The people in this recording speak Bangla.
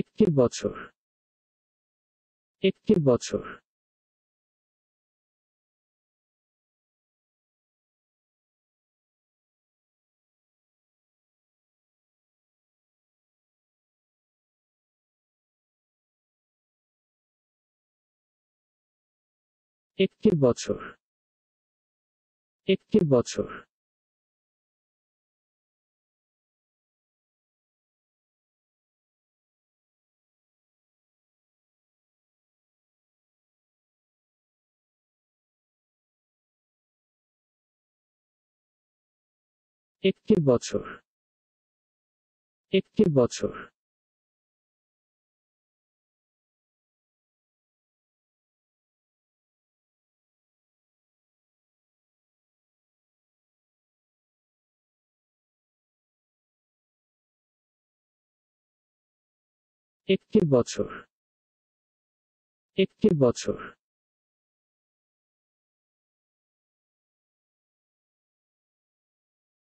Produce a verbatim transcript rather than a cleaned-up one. একটি বছর, একটি বছর। একটি বছর, একটি বছর। একটি বছর, একটি বছর। একটি বছর, একটি বছর।